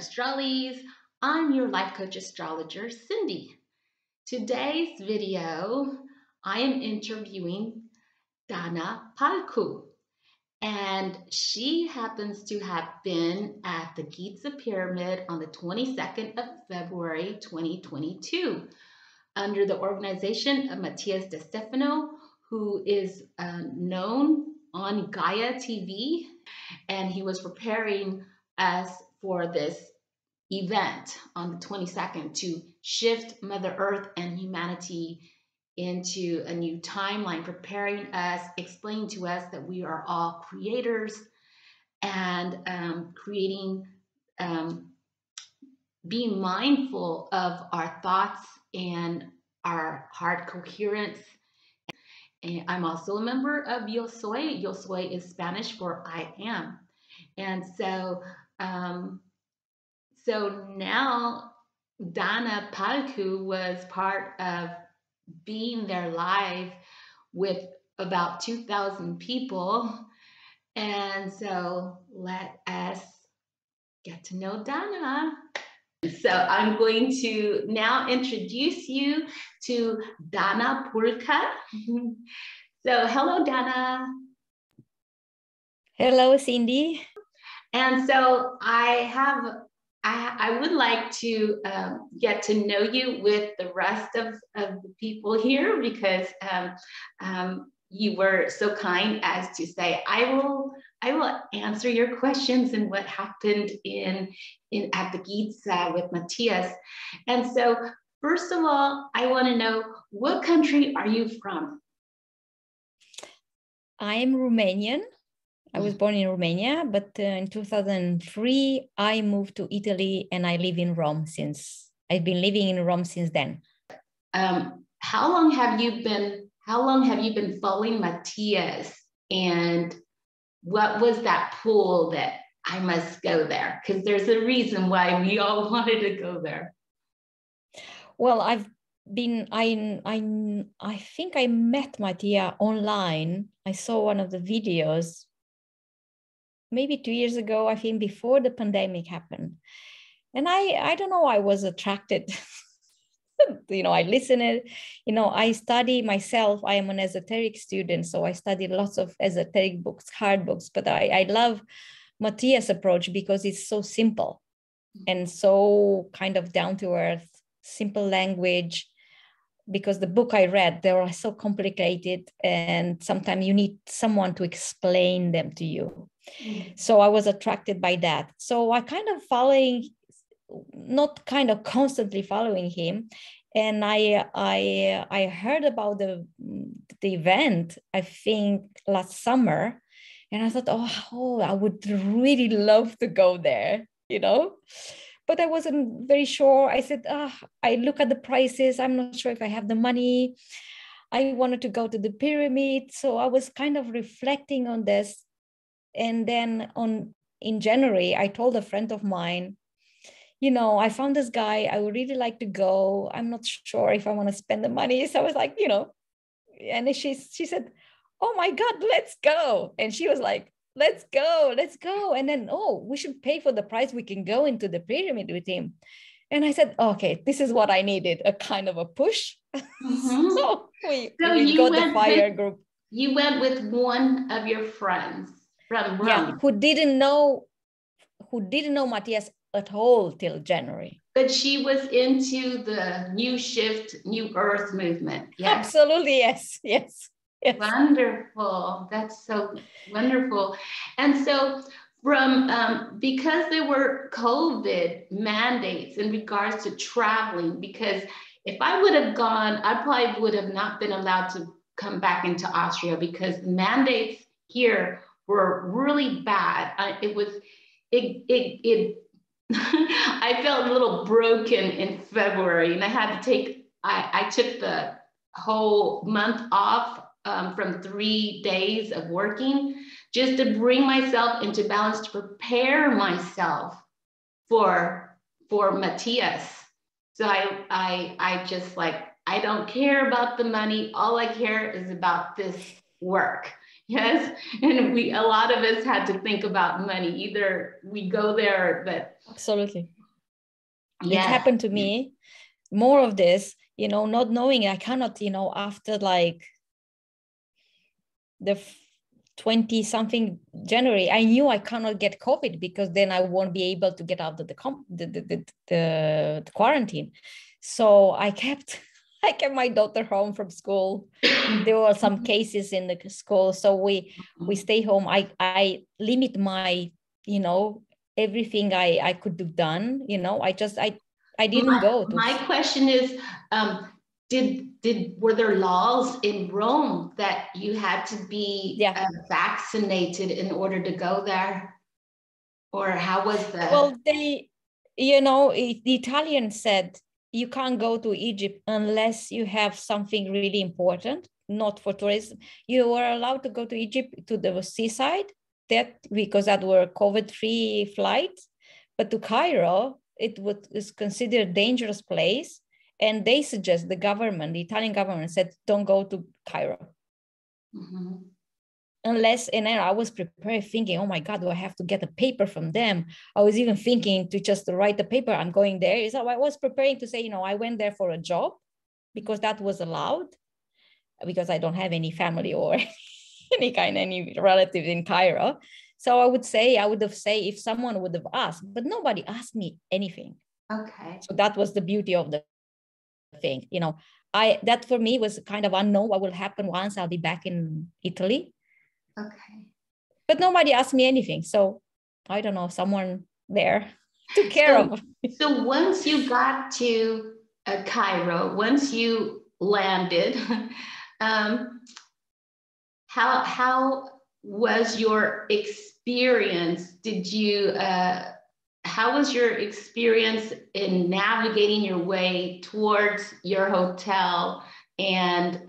Astrales. I'm your life coach astrologer, Cyndi. Today's video, I am interviewing Dana Palcu, and she happens to have been at the Giza Pyramid on the 22nd of February 2022 under the organization of Mattias De Stefano, who is known on Gaia TV, and he was preparing us for this event on the 22nd to shift Mother Earth and humanity into a new timeline, preparing us, explaining to us that we are all creators and creating, being mindful of our thoughts and our heart coherence. And I'm also a member of Yo Soy. Yo Soy is Spanish for I am. And so, now Dana Palcu was part of being there live with about 2,000 people. And so let us get to know Dana. So I'm going to now introduce you to Dana Palcu. So hello, Dana. Hello, Cyndi. And so I would like to get to know you with the rest of the people here, because you were so kind as to say, I will answer your questions and what happened in at the Giza with Mattias. And so, first of all, I want to know, what country are you from? I am Romanian. I was born in Romania, but in 2003, I moved to Italy, and I live in Rome since. I've been living in Rome since then. How long have you been following Mattias? And what was that pull that I must go there? Because there's a reason why we all wanted to go there. Well, I've been, I think I met Mattias online. I saw one of the videos maybe 2 years ago, I think, before the pandemic happened. And I don't know, I was attracted. You know, I listened, you know, I study myself. I am an esoteric student, so I studied lots of esoteric books, hard books, but I love Mattias' approach because it's so simple and so kind of down to earth, simple language, because the book I read, they were so complicated, and sometimes you need someone to explain them to you. So I was attracted by that. So I kind of constantly following him, and I heard about the event, I think last summer, and I thought, oh, I would really love to go there, you know, but I wasn't very sure. I said, I look at the prices, I'm not sure if I have the money. I wanted to go to the pyramid, so I was kind of reflecting on this. And then in January, I told a friend of mine, you know, I found this guy, I would really like to go. I'm not sure if I want to spend the money. So I was like, you know, and she said, oh my God, let's go. And she was like, let's go. And then, we should pay for the price. We can go into the pyramid with him. And I said, okay, this is what I needed, a kind of a push. Mm-hmm. so we got the fire group. You went with one of your friends. From Rome. Yeah, who didn't know Mattias at all till January. But she was into the new shift, new earth movement. Yes. Absolutely, yes. Wonderful. That's so wonderful. And so from because there were COVID mandates in regards to traveling, because if I would have gone, I probably would have not been allowed to come back into Austria because mandates here were really bad. I felt a little broken in February, and I had to take, I took the whole month off from 3 days of working, just to bring myself into balance, to prepare myself for Mattias. So I just like, I don't care about the money. All I care is about this work. Yes. And a lot of us had to think about money. Either we go there, but. Absolutely. Yeah. It happened to me. More of this, you know, not knowing I cannot, you know, after like the 20 something January, I knew I cannot get COVID because then I won't be able to get out of the quarantine. So I kept my daughter home from school. There were some cases in the school. So we stay home. I limit my, you know, everything I could do done, you know, I didn't go. My question is, were there laws in Rome that you had to be vaccinated in order to go there? Or how was that? Well, the Italian said, you can't go to Egypt unless you have something really important, not for tourism. You were allowed to go to Egypt to the seaside, because that were COVID-free flights, but to Cairo, it is considered a dangerous place. And they suggest the Italian government said, don't go to Cairo. Mm-hmm. Unless, and then I was prepared thinking, oh my God, do I have to get a paper from them? I was even thinking to just write the paper, I'm going there. So I was preparing to say, you know, I went there for a job because that was allowed, because I don't have any family or any relative in Cairo. So I would have said if someone would have asked, but nobody asked me anything. Okay. So that was the beauty of the thing. You know, that for me was kind of unknown what will happen once I'll be back in Italy. Okay. But nobody asked me anything. So I don't know, someone there took care of me. So once you got to Cairo, once you landed, how was your experience? How was your experience in navigating your way towards your hotel? And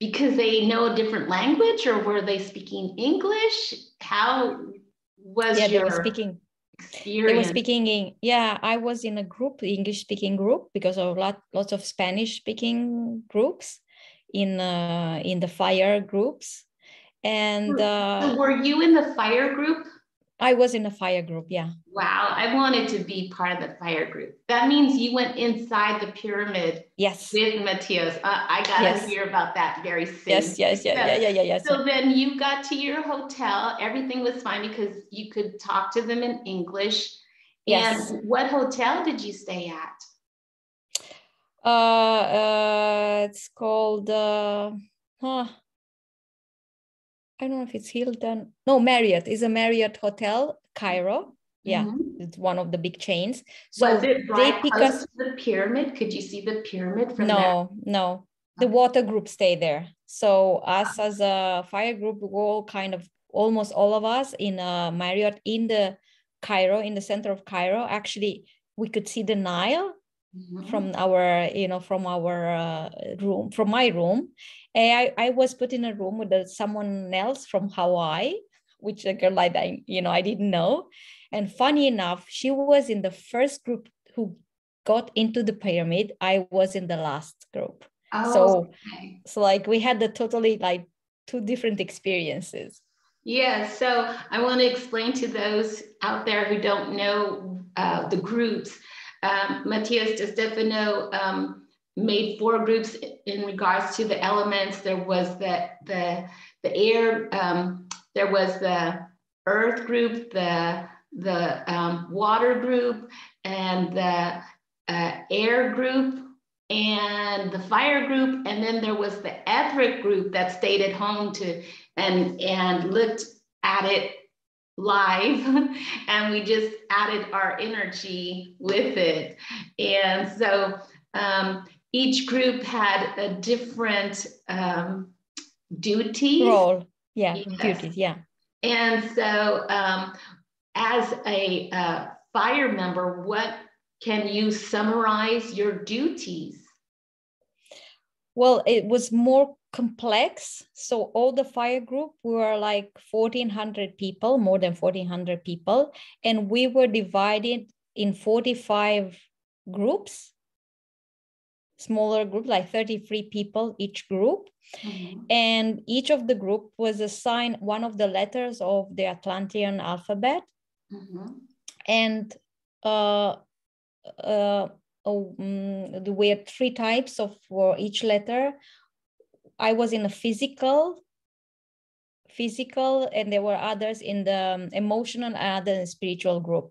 because they know a different language, or were they speaking English? How was your experience? They were speaking I was in a group, English speaking group, because of lots of Spanish speaking groups. In the fire groups. And were you in the fire group? I was in a fire group, yeah. Wow, I wanted to be part of the fire group. That means you went inside the pyramid. Yes. With Mattias. I got to hear about that very soon. Yes. So then you got to your hotel. Everything was fine because you could talk to them in English. Yes. And what hotel did you stay at? It's called I don't know if it's Hilton. No, Marriott. It's a Marriott hotel, Cairo. Yeah, mm-hmm. It's one of the big chains. So was it right close to the pyramid? Could you see the pyramid from there? No. The water group stayed there. So us as a fire group, we all kind of almost all of us in a Marriott in the Cairo, in the center of Cairo. Actually, we could see the Nile. Mm-hmm. From my room. And I was put in a room with someone else from Hawaii, which a girl like that, you know, I didn't know. And funny enough, she was in the first group who got into the pyramid. I was in the last group. Oh, so like we had the totally like two different experiences. Yeah, so I want to explain to those out there who don't know the groups. Mattias De Stefano made four groups in regards to the elements. There was the air, there was the earth group, the water group, and the air group, and the fire group, and then there was the etheric group that stayed at home and looked at it live, and we just added our energy with it. And so each group had a different duty role. Duties. And so as a fire member, what can you summarize your duties? Well, it was more complex. So all the fire group, we were like 1,400 people, more than 1,400 people. And we were divided in 45 groups smaller group, like 33 people each group. Mm-hmm. And each of the group was assigned one of the letters of the Atlantean alphabet. Mm-hmm. And there were three types of for each letter. I was in a physical, and there were others in the emotional, other spiritual group.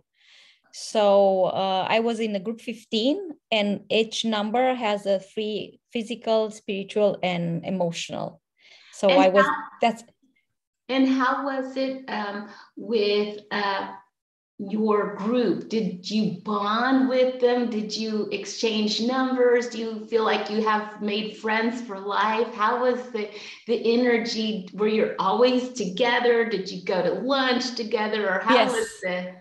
So I was in the group 15, and each number has a three: physical, spiritual, and emotional. So and I was that's. And how was it with your group? Did you bond with them? Did you exchange numbers? Do you feel like you have made friends for life? How was the energy? Were you always together? Did you go to lunch together, or how yes. was the?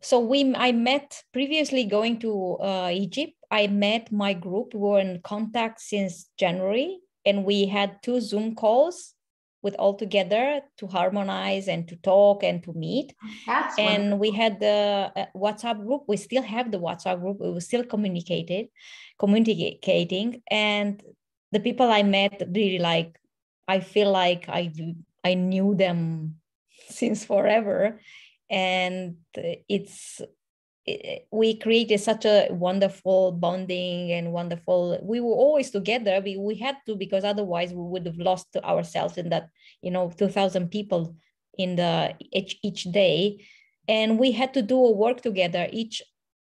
So I met previously going to Egypt. I met my group. We were in contact since January, and we had 2 Zoom calls with all together to harmonize and to talk and to meet. That's and wonderful. We had the WhatsApp group. We still have the WhatsApp group. We were still communicating, and the people I met really like. I feel like I knew them since forever. And we created such a wonderful bonding and wonderful, we were always together. We had to, because otherwise we would have lost ourselves in that, 2,000 people in the each day. And we had to do a work together. Each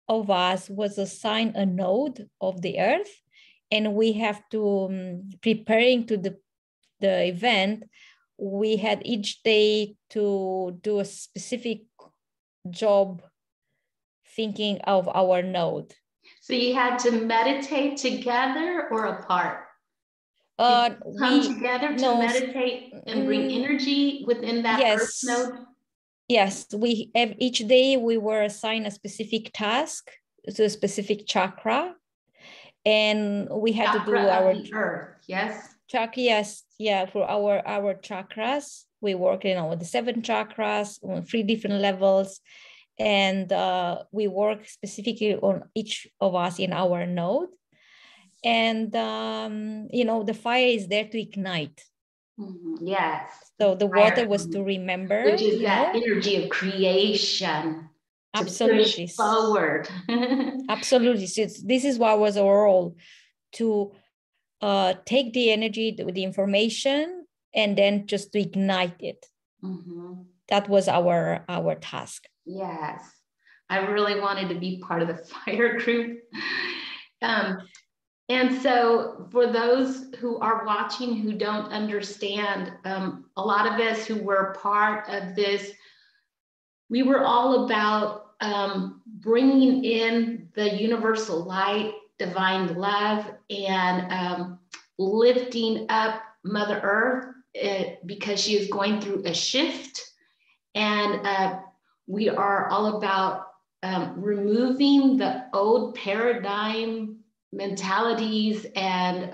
of us was assigned a node of the earth, and we have to preparing to the event. We had each day to do a specific job thinking of our node. So you had to meditate together or apart? Come together to meditate and bring energy within that yes, earth node? Yes, we have each day we were assigned a specific task to a specific chakra, and we had chakra to do our of the earth, yes? Chakra, yes, yeah, for our chakras. We work with the 7 chakras on 3 different levels, and we work specifically on each of us in our node. And the fire is there to ignite. Mm-hmm. Yes. So the water was to remember, which is that energy of creation. Absolutely. To push forward. Absolutely. So this is what was our role, to take the energy, the information, and then just to ignite it. Mm-hmm. That was our task. Yes. I really wanted to be part of the fire group. And so for those who are watching who don't understand, a lot of us who were part of this, we were all about bringing in the universal light, divine love, and lifting up Mother Earth because she is going through a shift. And we are all about removing the old paradigm mentalities and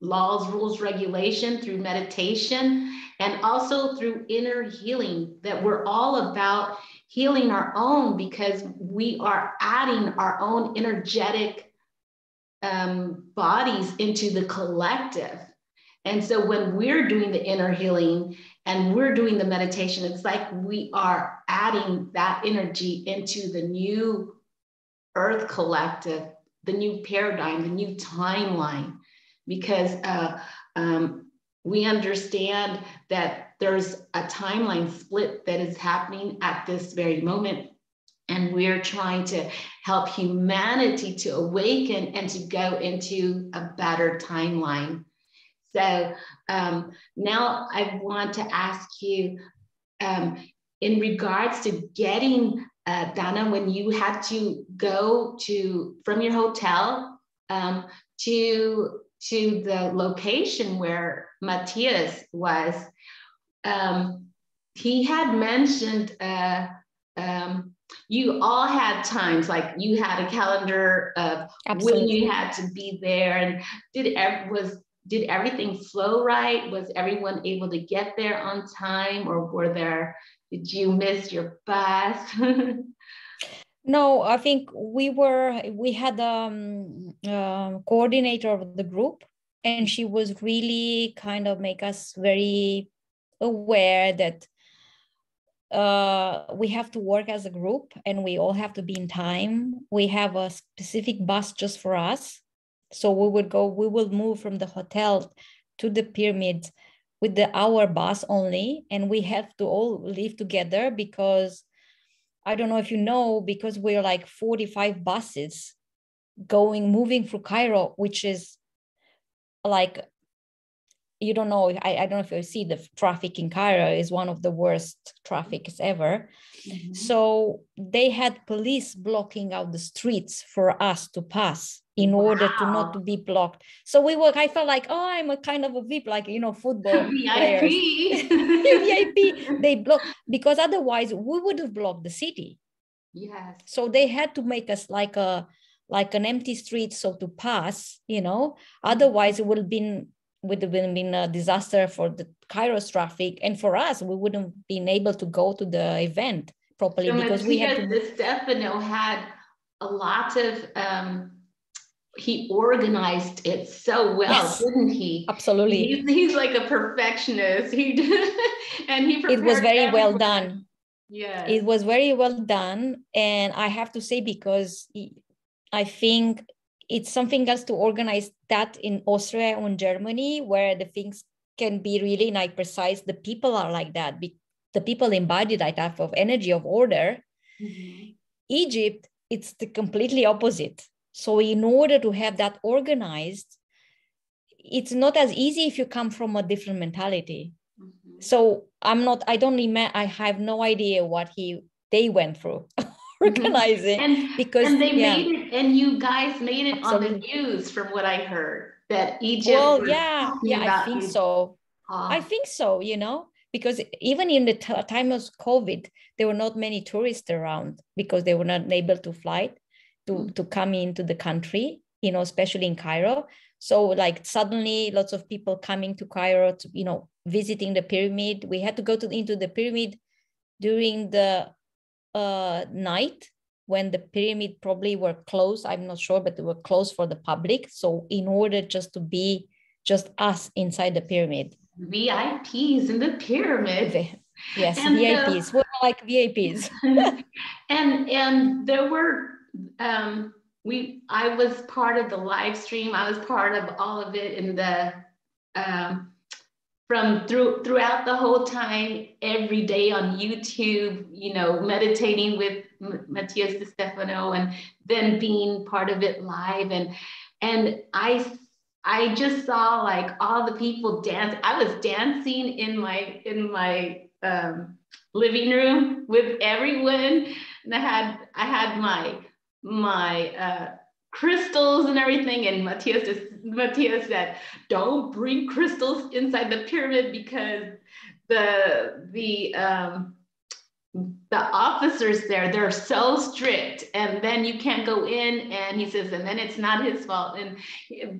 laws, rules, regulation through meditation, and also through inner healing, that we're all about healing our own, because we are adding our own energetic bodies into the collective. And so when we're doing the inner healing and we're doing the meditation, it's like we are adding that energy into the new earth collective, the new paradigm, the new timeline, because we understand that there's a timeline split that is happening at this very moment. And we're trying to help humanity to awaken and to go into a better timeline. So now I want to ask you, in regards to getting, Dana, when you had to go from your hotel to the location where Mattias was, he had mentioned you all had times, like you had a calendar of Absolutely. When you had to be there, and did everything flow right? Was everyone able to get there on time, or did you miss your bus? No, I think we had a coordinator of the group, and she was really kind of make us very aware that we have to work as a group and we all have to be in time. We have a specific bus just for us. So we will move from the hotel to the pyramid with our bus only. And we have to all live together because I don't know if you know, because we're like 45 buses moving through Cairo, which is like, you don't know, I don't know if you see the traffic in Cairo is one of the worst traffics ever. Mm-hmm. So they had police blocking out the streets for us to pass in order to not to be blocked. So I felt like, oh, I'm a kind of a VIP, like, you know, football VIP. VIP, they block, because otherwise we would have blocked the city. Yes. So they had to make us like an empty street. So to pass, you know, otherwise it would have been a disaster for the Cairo's traffic, and for us, we wouldn't been able to go to the event properly, so because we had. De Stefano had a lot of. He organized it so well, yes, didn't he? Absolutely. He's like a perfectionist. He did, and he. It was very well done. Yeah. It was very well done, and I have to say, because I think it's something else to organize that in Austria and Germany, where the things can be really like precise. The people are like that. The people embody that type of energy of order. Mm-hmm. Egypt, it's the completely opposite. So in order to have that organized, it's not as easy if you come from a different mentality. Mm-hmm. So I have no idea what they went through. Organizing made it, and you guys made it. Absolutely. On the news, from what I heard, that Egypt. Well, yeah, I think Egypt. So. I think so. You know, because even in the time of COVID, there were not many tourists around because they were not able to fly to come into the country. You know, especially in Cairo. So, like, suddenly, lots of people coming to Cairo to, you know, visiting the pyramid. We had to go into the pyramid during the night, when the pyramid probably were closed. I'm not sure, but they were closed for the public. So in order just to be just us inside the pyramid. VIPs in the pyramid. Yes, and VIPs. We're like VIPs. and there were, I was part of the live stream. I was part of all of it in the, throughout the whole time, every day on YouTube, you know, meditating with Mattias De Stefano, and then being part of it live. And I just saw like all the people dance. I was dancing in my living room with everyone. And I had my crystals and everything, and Mattias said, "Don't bring crystals inside the pyramid because the officers there, they're so strict, and then you can't go in." And he says, "And then it's not his fault." And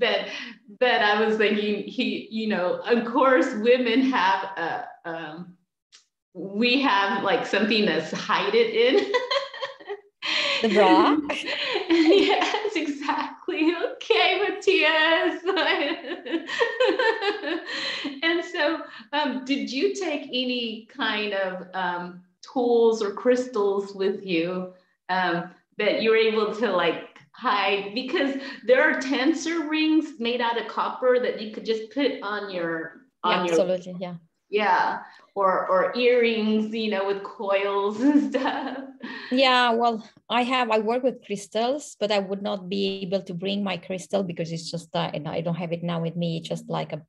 but I was thinking, you know, of course, women have we have like something that's hide it in. The bra. Yes, exactly. Okay, Mattias. And so, did you take any kind of tools or crystals with you that you were able to like hide? Because there are tensor rings made out of copper that you could just put on your. Absolutely, yeah. Yeah, or earrings, you know, with coils and stuff. Yeah, well, I work with crystals, but I would not be able to bring my crystal because it's just that, and I don't have it now with me, just like a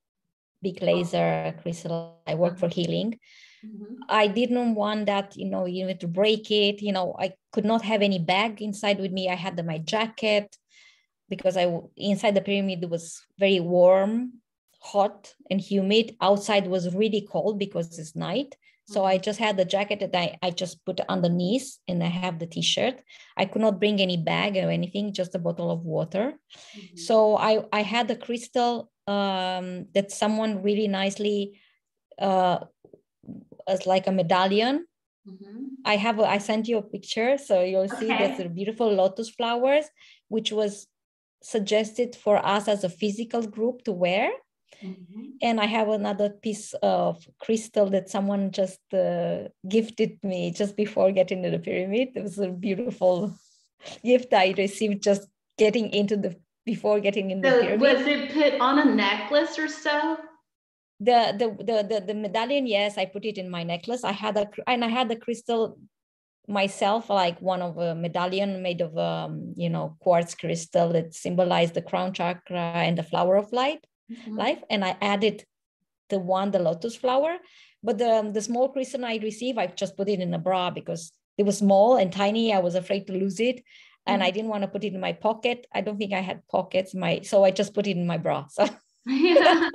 big laser crystal. I work for healing. Mm-hmm. I didn't want that, you know, you need to break it. You know, I could not have any bag inside with me. I had my jacket because inside the pyramid it was very warm, hot and humid. Outside was really cold because it's night. So I just had the jacket that I just put underneath, and I have the t-shirt. I could not bring any bag or anything, just a bottle of water. Mm-hmm. So I had a crystal that someone really nicely, as like a medallion Mm-hmm. I sent you a picture, so you'll see that the beautiful lotus flowers, which was suggested for us as a physical group to wear. Mm-hmm. And I have another piece of crystal that someone just gifted me just before getting to the pyramid. It was a beautiful gift I received just getting into the, before getting in the pyramid. Was it put on a necklace or so? The medallion, yes, I put it in my necklace. I had the crystal myself, like one of a medallion made of quartz crystal that symbolized the crown chakra and the flower of light. Mm-hmm. Life, and I added the lotus flower, but the small crystal I received, I just put it in a bra because it was small and tiny. I was afraid to lose it, and I didn't want to put it in my pocket. I don't think I had pockets, so I just put it in my bra. So it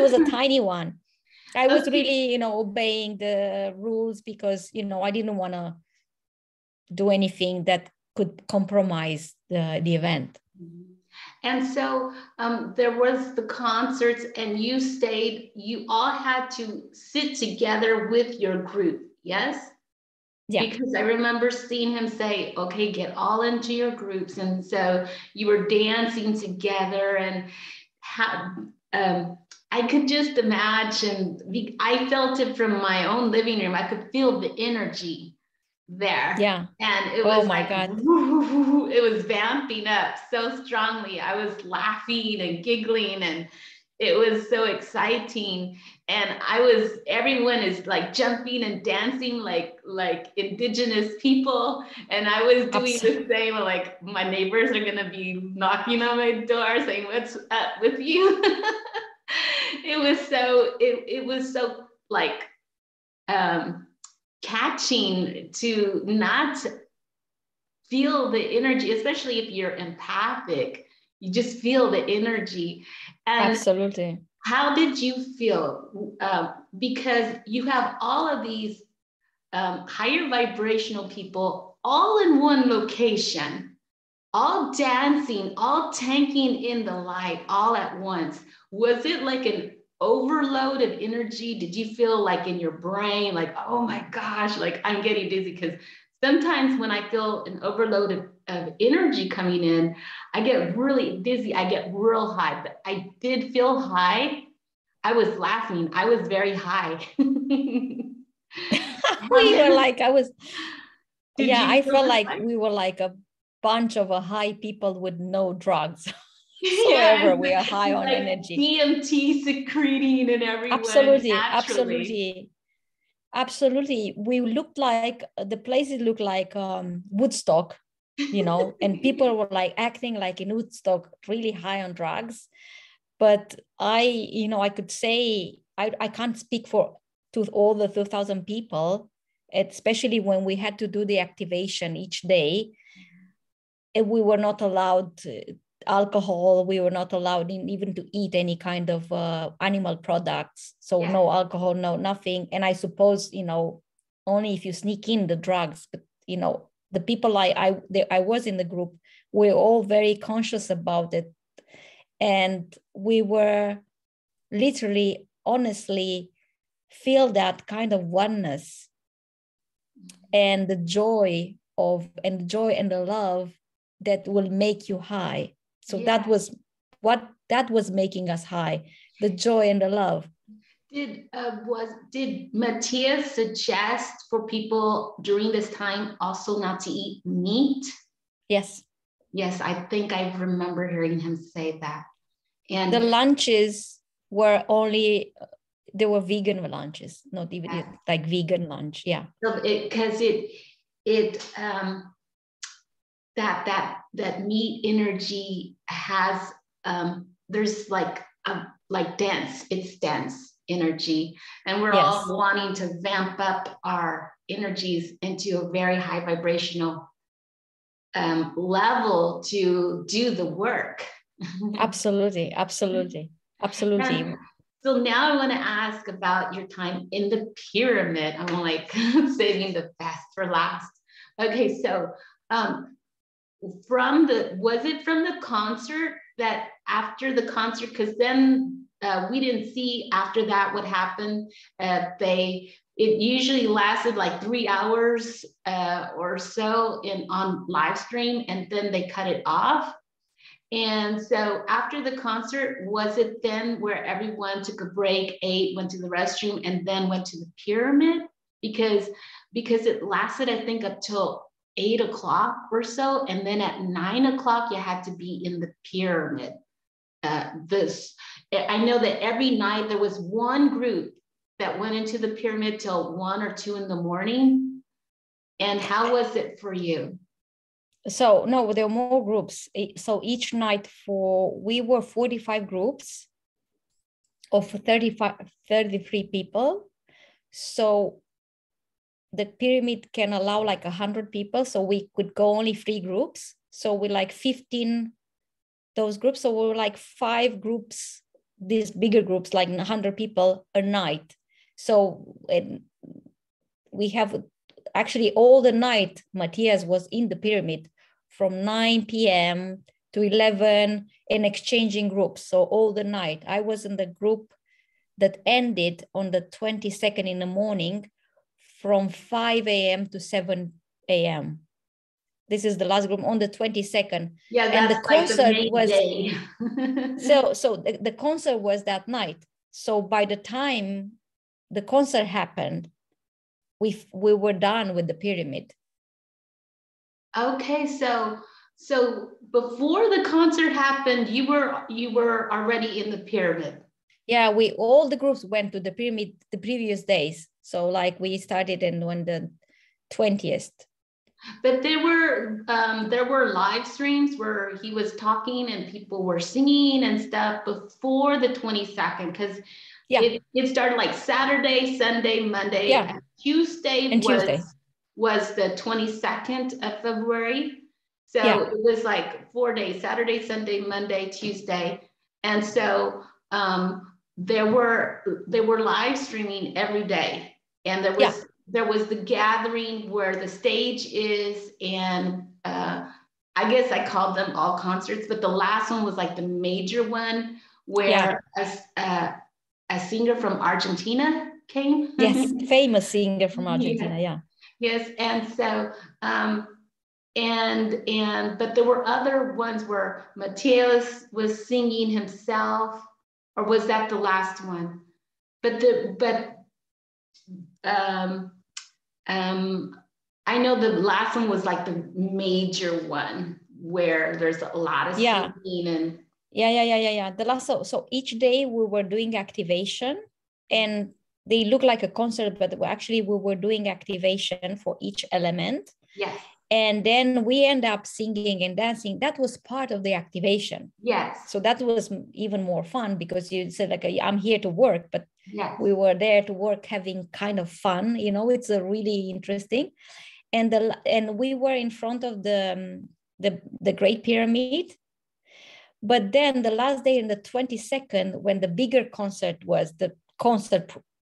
was a tiny one. I was really, obeying the rules because I didn't want to do anything that could compromise the event. Mm-hmm. And so there was the concerts, and you all had to sit together with your group, yes? Yeah. Because I remember seeing him say, okay, get all into your groups. And so you were dancing together, and I could just imagine, I felt it from my own living room. I could feel the energy there. Yeah. And it was God. It was vamping up so strongly. I was laughing and giggling, and it was so exciting. And everyone is like jumping and dancing like indigenous people. And I was doing the same, like my neighbors are going to be knocking on my door saying, what's up with you? It was so like, catching to not feel the energy, especially if you're empathic, you just feel the energy. And absolutely. How did you feel? Because you have all of these higher vibrational people all in one location, all dancing, all tanking in the light, all at once. Was it like an overload of energy? Did you feel like in your brain, like, oh my gosh, like I'm getting dizzy? Because sometimes when I feel an overload of energy coming in, I get really dizzy. I get real high, but I did feel high. I was laughing. I was very high. I felt like we were like a bunch of high people with no drugs. However, we are high on energy. DMT secreting and everyone. Absolutely. We looked like, the places looked like Woodstock, and people were like acting like in Woodstock, really high on drugs. But I could say, I can't speak to all the 2,000 people, especially when we had to do the activation each day. And we were not allowed alcohol, we were not allowed even to eat any kind of animal products, no alcohol, no nothing. And I suppose only if you sneak in the drugs, but the people I was in the group, we're all very conscious about it, and we were literally honestly feel that kind of oneness and the joy and the love that will make you high. So that was making us high, the joy and the love. Did Mattias suggest for people during this time also not to eat meat? Yes, I think I remember hearing him say that. And the lunches were only, they were vegan lunches, not even like vegan lunch. Yeah. Because that meat energy has there's like dense, it's dense energy, and we're all wanting to vamp up our energies into a very high vibrational level to do the work. Absolutely. And so now I want to ask about your time in the pyramid. I'm like saving the best for last. Okay, so was it from the concert that after the concert, because then we didn't see after that what happened. They It usually lasted like 3 hours or so on live stream, and then they cut it off. And so after the concert, was it then where everyone took a break, ate, went to the restroom, and then went to the pyramid? Because it lasted, I think, up till 8 o'clock or so. And then at 9 o'clock, you had to be in the pyramid. I know that every night there was one group that went into the pyramid till 1 or 2 in the morning. And how was it for you? So no, there were more groups. So each night we were 45 groups of 33 people. So the pyramid can allow like 100 people. So we could go only 3 groups. So we like 15 those groups. So we were like 5 groups, these bigger groups, like 100 people a night. So we have actually all the night Mattias was in the pyramid from 9 p.m. to 11 and exchanging groups. So all the night I was in the group that ended on the 22nd in the morning from 5 a.m. to 7 a.m. This is the last group on the 22nd. Yeah, that's and the concert like the was day. so the concert was that night. So by the time the concert happened, we were done with the pyramid. Okay, so before the concert happened, you were already in the pyramid. Yeah, all the groups went to the pyramid the previous days. So like we started and on the 20th. But there were live streams where he was talking and people were singing and stuff before the 22nd, because yeah, it started like Saturday, Sunday, Monday, yeah, and Tuesday was the 22nd of February. So yeah, it was like 4 days: Saturday, Sunday, Monday, Tuesday, and so they were live streaming every day, and there was. Yeah. There was the gathering where the stage is, and I guess I called them all concerts, but the last one was like the major one where yeah, a singer from Argentina came. Yes, famous singer from Argentina, yeah. Yes, and so, but there were other ones where Mattias was singing himself, or was that the last one? I know the last one was like the major one where there's a lot of singing and yeah. The last so each day we were doing activation, and they look like a concert, but actually we were doing activation for each element. Yes. And then we end up singing and dancing. That was part of the activation. Yes. So that was even more fun because you said like, I'm here to work, but yes, we were there to work, having kind of fun. You know, it's a really interesting. And we were in front of the Great Pyramid. But then the last day in the 22nd, when the bigger concert was the concert,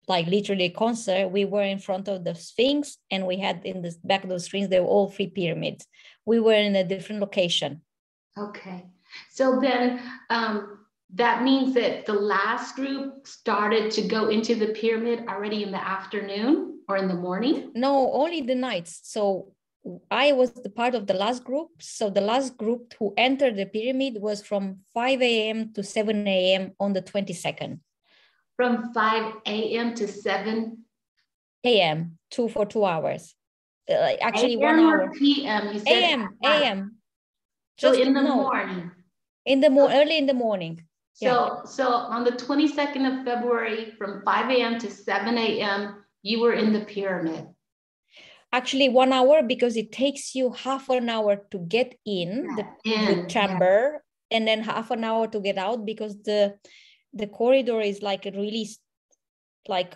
like literally a concert, we were in front of the Sphinx, and we had in the back of those strings, they were all 3 pyramids. We were in a different location. Okay. So then that means that the last group started to go into the pyramid already in the afternoon or in the morning? No, only the nights. So I was the part of the last group. So the last group who entered the pyramid was from 5 a.m. to 7 a.m. on the 22nd. From 5 a.m. to 7 a.m. 2 for 2 hours. Actually, 1 hour. P.m. You said a.m. So in the morning. In the early in the morning. Yeah. So on the 22nd of February, from 5 a.m. to 7 a.m., you were in the pyramid. Actually, 1 hour, because it takes you half an hour to get in the chamber, yeah, and then half an hour to get out, because the corridor is like a really like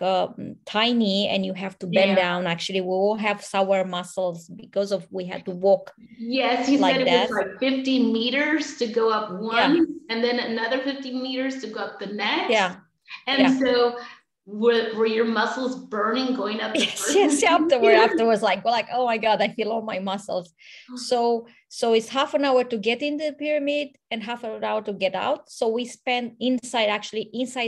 tiny, and you have to bend down. Actually, we all have sour muscles because of we had to walk. Yes, you like said it was like 50 meters to go up one, and then another 50 meters to go up the next. Yeah. And so were your muscles burning going up the first? Yes, afterwards, like, oh my God, I feel all my muscles. So it's half an hour to get in the pyramid and half an hour to get out. So we spent inside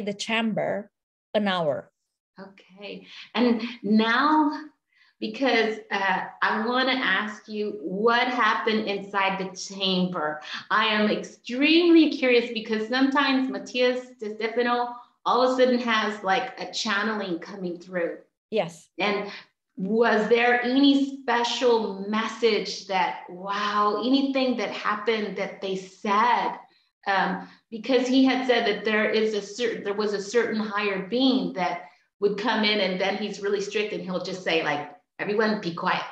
the chamber, an hour. Okay. And now, because I want to ask you what happened inside the chamber. I am extremely curious because sometimes Mattias De Stefano all of a sudden has like a channeling coming through. Yes. And was there any special message that, wow, anything that happened that they said? Because he had said that there was a certain higher being that would come in, and then he's really strict and he'll just say like, everyone be quiet.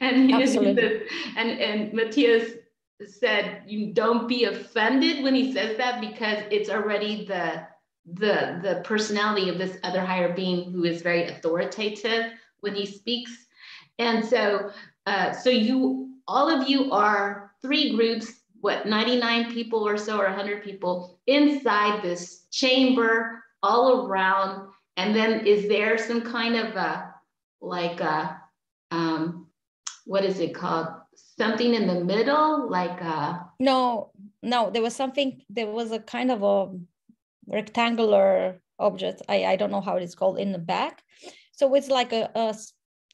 And, absolutely. And Mattias said, you don't be offended when he says that, because it's already the personality of this other higher being who is very authoritative when he speaks. And so, so you, all of you are three groups, what, 99 people or so, or 100 people inside this chamber all around. And then is there some kind of a, like a, what is it called? Something in the middle, like a... No, there was something, there was a kind of a rectangular object. I don't know how it is called, in the back. So it's like a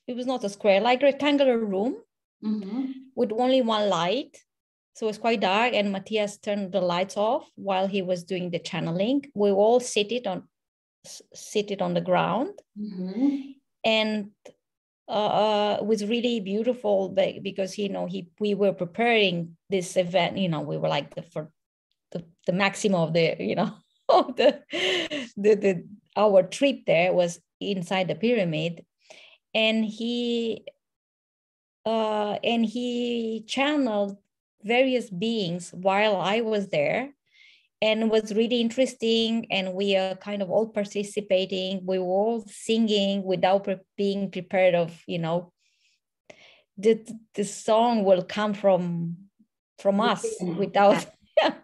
it was not a square, like rectangular room, mm-hmm, with only one light. So it's quite dark, and Mattias turned the lights off while he was doing the channeling. We were all seated on the ground, mm-hmm, and it was really beautiful because, you know, we were preparing this event. You know, we were like for the maximum of the, you know, our trip there was inside the pyramid, and he channeled various beings while I was there, and it was really interesting. And we are kind of all participating. We were all singing without being prepared of, you know, the song will come from us without. Yeah.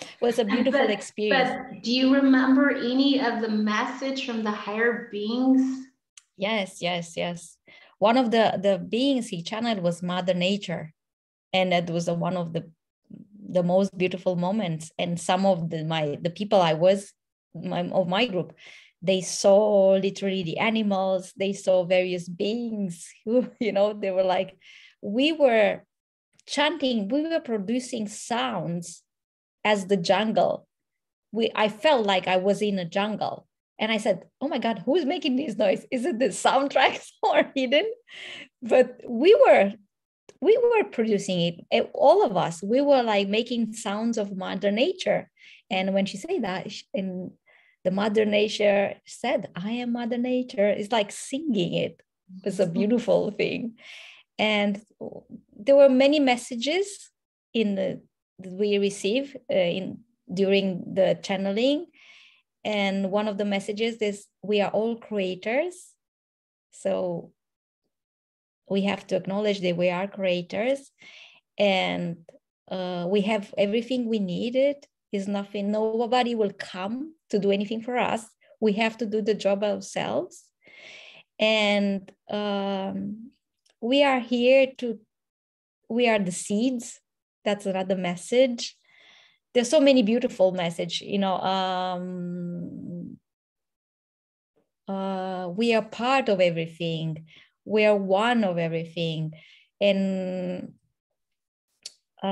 It was a beautiful experience. But do you remember any of the message from the higher beings? Yes. One of the beings he channeled was Mother Nature. And that was one of the most beautiful moments. And some of the people of my group, they saw literally the animals. They saw various beings who, you know, they were like, we were chanting, we were producing sounds as the jungle. I felt like I was in a jungle. And I said, oh my God, who's making this noise? Is it the soundtrack or hidden? But we were producing it, all of us. We were like making sounds of Mother Nature. And when she said that, and the Mother Nature said, I am Mother Nature. It's like singing it. It's a beautiful thing. And there were many messages that we receive during the channeling. And one of the messages is, we are all creators. So we have to acknowledge that we are creators, and we have everything we needed. Is nothing, nobody will come to do anything for us. We have to do the job ourselves. And we are here we are the seeds. That's another message. There's so many beautiful messages, you know. We are part of everything. We are one of everything, and we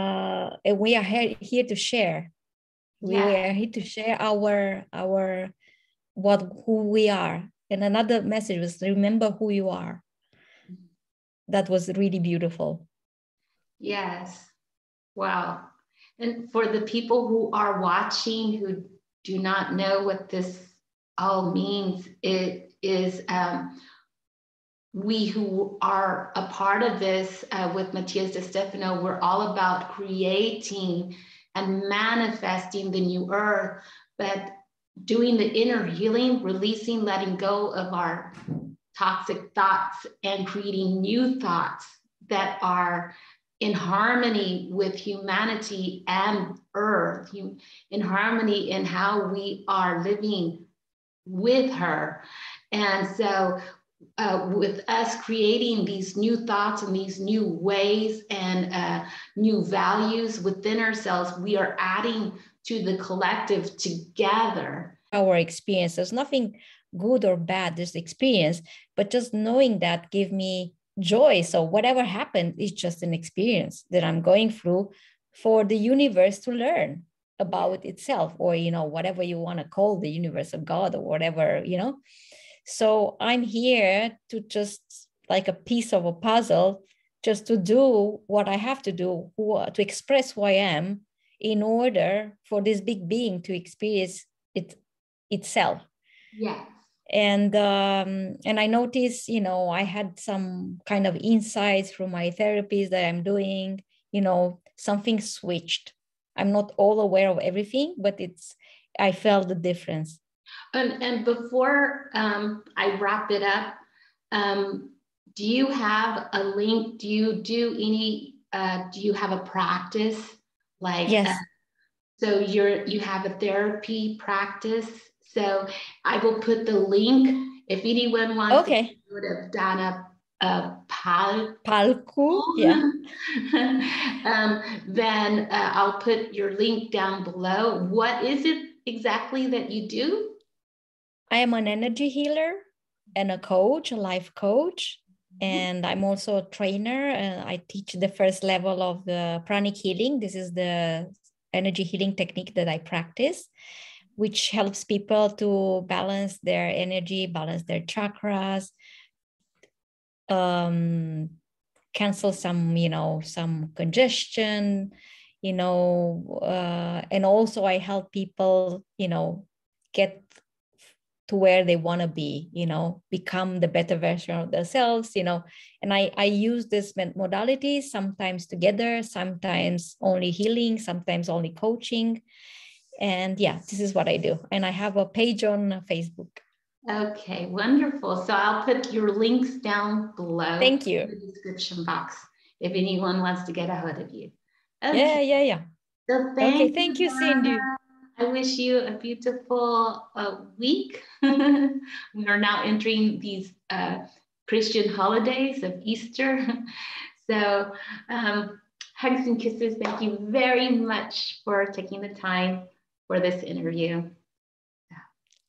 are here to share. We are here to share who we are. And another message was, remember who you are. That was really beautiful. Yes, wow! And for the people who are watching who do not know what this all means, it is. We who are a part of this with Mattias De Stefano, we're all about creating and manifesting the new earth, but doing the inner healing, releasing, letting go of our toxic thoughts and creating new thoughts that are in harmony with humanity and earth, in harmony in how we are living with her. And so, with us creating these new thoughts and these new ways and new values within ourselves, we are adding to the collective together. Our experience, there's nothing good or bad this experience, but just knowing that gave me joy. So whatever happened is just an experience that I'm going through for the universe to learn about itself, or, you know, whatever you want to call the universe or God or whatever, you know. So I'm here to just like a piece of a puzzle, just to do what I have to do, to express who I am in order for this big being to experience itself. Yeah. And I noticed, you know, I had some kind of insights from my therapies that I'm doing, you know, something switched. I'm not all aware of everything, but I felt the difference. And before I wrap it up, do you have a link? Do you do any, do you have a practice? Like, yes. So you have a therapy practice. So I will put the link if anyone wants to go to Dana Palcu. Yeah. Then I'll put your link down below. What is it exactly that you do? I am an energy healer and a coach, a life coach. And I'm also a trainer, and I teach the first level of the pranic healing. This is the energy healing technique that I practice, which helps people to balance their energy, balance their chakras, cancel some, you know, some congestion, you know, and also I help people, you know, get to where they want to be, you know, become the better version of themselves, you know. And I use this modality sometimes together, sometimes only healing, sometimes only coaching. And yeah, this is what I do. And I have a page on Facebook. Okay, wonderful. So I'll put your links down below. Thank you. In the description box if anyone wants to get a hold of you. Okay. Yeah. So thank you, Cyndi. I wish you a beautiful week. We are now entering these Christian holidays of Easter. So hugs and kisses. Thank you very much for taking the time for this interview.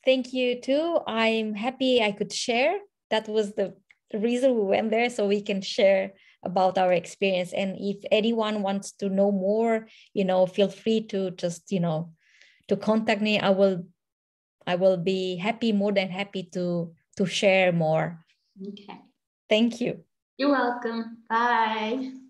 Thank you too. I'm happy I could share. That was the reason we went there, so we can share about our experience. And if anyone wants to know more, you know, feel free to just, you know, to contact me. I will be happy, more than happy to share more. Okay. Thank you. You're welcome. Bye.